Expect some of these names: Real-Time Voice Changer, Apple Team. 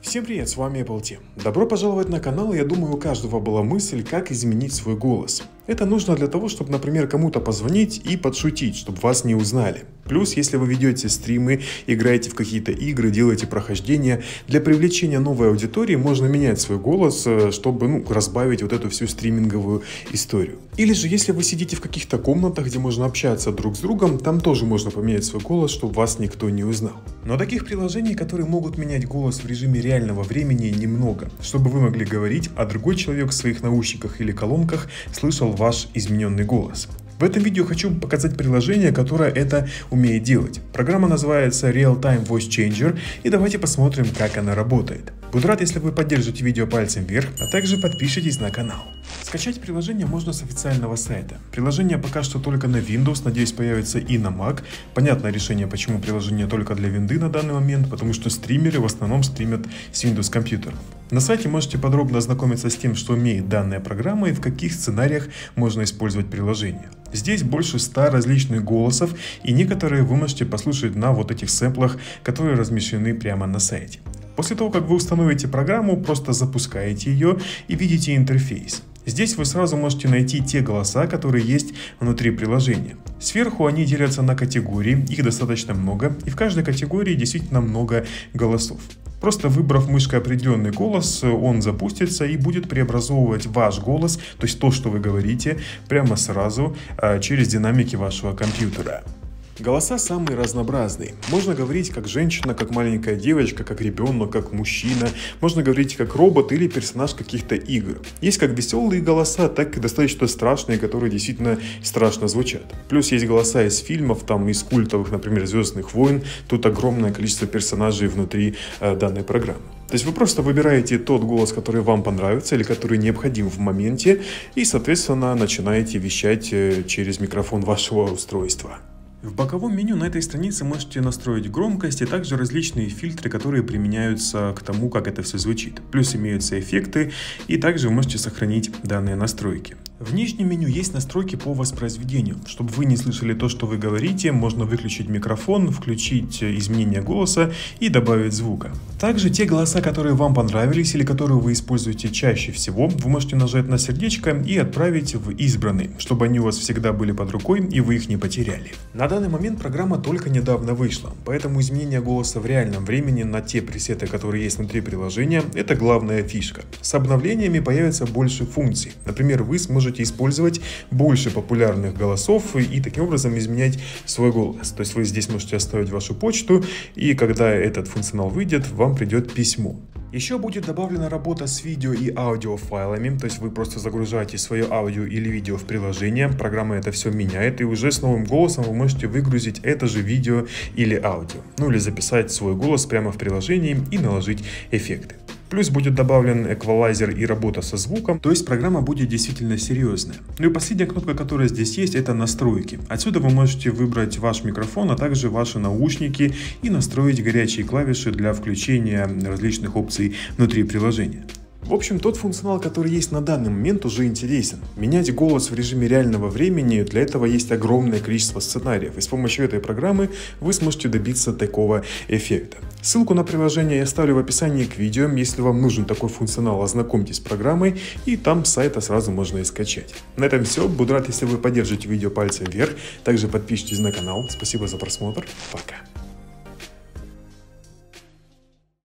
Всем привет, с вами Apple Team. Добро пожаловать на канал. Я думаю, у каждого была мысль, как изменить свой голос. Это нужно для того, чтобы, например, кому-то позвонить и подшутить, чтобы вас не узнали. Плюс, если вы ведете стримы, играете в какие-то игры, делаете прохождения, для привлечения новой аудитории можно менять свой голос, чтобы разбавить вот эту всю стриминговую историю. Или же, если вы сидите в каких-то комнатах, где можно общаться друг с другом, там тоже можно поменять свой голос, чтобы вас никто не узнал. Но таких приложений, которые могут менять голос в режиме реального времени, немного, чтобы вы могли говорить, а другой человек в своих наушниках или колонках слышал ваш измененный голос. В этом видео хочу показать приложение, которое это умеет делать. Программа называется Real-Time Voice Changer, и давайте посмотрим, как она работает. Буду рад, если вы поддержите видео пальцем вверх, а также подпишитесь на канал. Скачать приложение можно с официального сайта. Приложение пока что только на Windows, надеюсь, появится и на Mac. Понятное решение, почему приложение только для Винды на данный момент, потому что стримеры в основном стримят с Windows компьютеров. На сайте можете подробно ознакомиться с тем, что умеет данная программа и в каких сценариях можно использовать приложение. Здесь больше 100 различных голосов, и некоторые вы можете послушать на вот этих сэмплах, которые размещены прямо на сайте. После того, как вы установите программу, просто запускаете ее и видите интерфейс. Здесь вы сразу можете найти те голоса, которые есть внутри приложения. Сверху они делятся на категории, их достаточно много, и в каждой категории действительно много голосов. Просто выбрав мышкой определенный голос, он запустится и будет преобразовывать ваш голос, то есть то, что вы говорите, прямо сразу через динамики вашего компьютера. Голоса самые разнообразные. Можно говорить как женщина, как маленькая девочка, как ребенок, как мужчина. Можно говорить как робот или персонаж каких-то игр. Есть как веселые голоса, так и достаточно страшные, которые действительно страшно звучат. Плюс есть голоса из фильмов, там из культовых, например, «Звездных войн». Тут огромное количество персонажей внутри данной программы. То есть вы просто выбираете тот голос, который вам понравится или который необходим в моменте, и, соответственно, начинаете вещать через микрофон вашего устройства. В боковом меню на этой странице можете настроить громкость и также различные фильтры, которые применяются к тому, как это все звучит. Плюс имеются эффекты, и также можете сохранить данные настройки. В нижнем меню есть настройки по воспроизведению. Чтобы вы не слышали то, что вы говорите, можно выключить микрофон, включить изменение голоса и добавить звука. Также те голоса, которые вам понравились или которые вы используете чаще всего, вы можете нажать на сердечко и отправить в избранный, чтобы они у вас всегда были под рукой и вы их не потеряли. На данный момент программа только недавно вышла, поэтому изменение голоса в реальном времени на те пресеты, которые есть внутри приложения, это главная фишка. С обновлениями появится больше функций. Например, вы сможете использовать больше популярных голосов и таким образом изменять свой голос. То есть вы здесь можете оставить вашу почту, и когда этот функционал выйдет, вам придет письмо. Еще будет добавлена работа с видео и аудиофайлами, то есть вы просто загружаете свое аудио или видео в приложение, программа это все меняет, и уже с новым голосом вы можете выгрузить это же видео или аудио, ну или записать свой голос прямо в приложении и наложить эффекты. Плюс будет добавлен эквалайзер и работа со звуком, то есть программа будет действительно серьезная. Ну и последняя кнопка, которая здесь есть, это настройки. Отсюда вы можете выбрать ваш микрофон, а также ваши наушники и настроить горячие клавиши для включения различных опций внутри приложения. В общем, тот функционал, который есть на данный момент, уже интересен. Менять голос в режиме реального времени, для этого есть огромное количество сценариев, и с помощью этой программы вы сможете добиться такого эффекта. Ссылку на приложение я оставлю в описании к видео, если вам нужен такой функционал, ознакомьтесь с программой, и там с сайта сразу можно и скачать. На этом все, буду рад, если вы поддержите видео пальцем вверх, также подпишитесь на канал, спасибо за просмотр, пока.